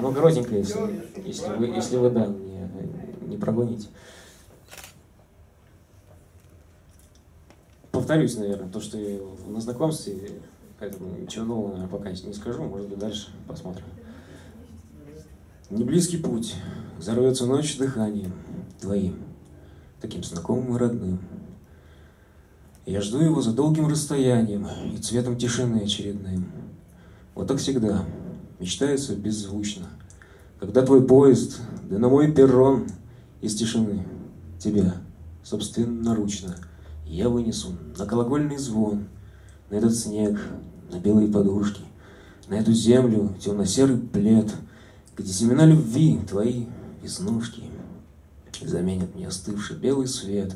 Оно грозненькое, если вы да, не прогоните. Повторюсь, наверное, то, что я на знакомстве, поэтому ничего нового, наверное, пока не скажу, может быть, дальше посмотрим. Неблизкий путь, взорвется ночь дыханием твоим, таким знакомым и родным. Я жду его за долгим расстоянием и цветом тишины очередным. Вот так всегда, мечтается беззвучно, когда твой поезд, да на мой перрон из тишины тебя, собственноручно, я вынесу на колокольный звон, на этот снег, на белые подушки, на эту землю, темно-серый плед, где семена любви твои веснушки заменят мне остывший белый свет.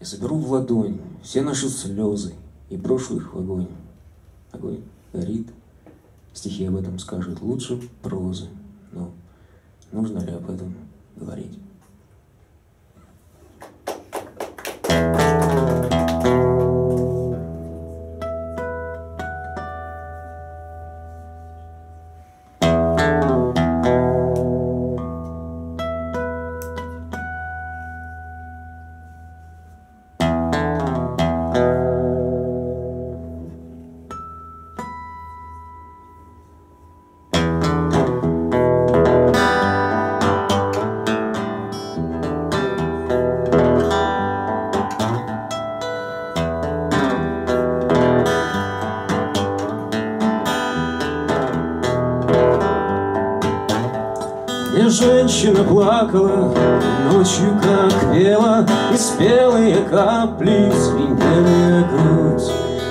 Я соберу в ладонь все наши слезы и брошу их в огонь. Огонь горит, стихи об этом скажут лучше прозы, но нужно ли об этом говорить? Женщина плакала, ночью как пела, и спелые капли звенели грудь,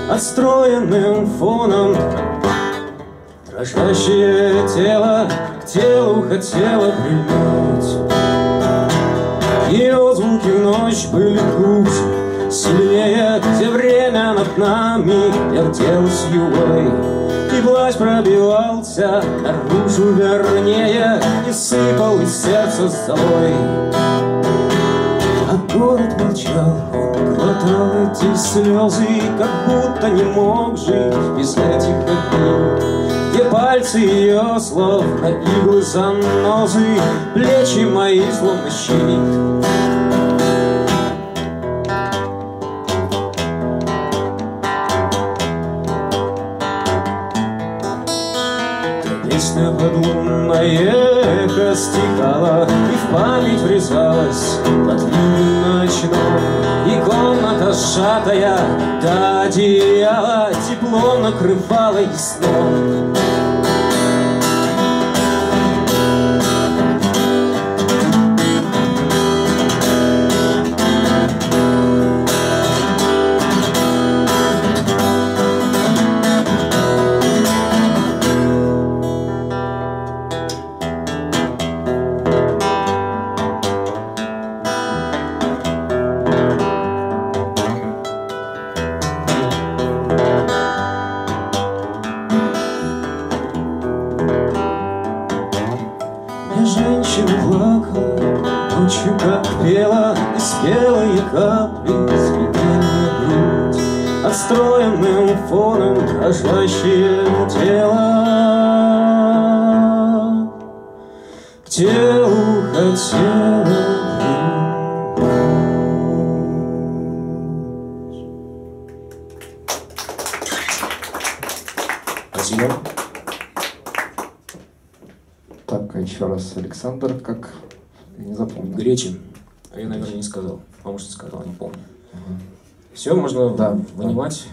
отстроенным фоном дрожащее тело к телу хотело прильнуть. Ее звуки в ночь были глубже, сильнее, где время над нами вертелось югой. И плащ пробивался наружу, вернее, и сыпал из сердца золой. А город молчал, он глотал эти слезы, как будто не мог жить без этих огней. Где пальцы ее слов на иглы занозы, плечи мои словно щит. Подлунное эхо стихало, и в память врезалась под ливнем ночном. И комната сжатая до одеяла тепло накрывала и сном. Так, еще раз Александр, как я не запомнил. Гречин. А я, наверное, не сказал. Потому что сказал, не помню. Все, можно да, вынимать.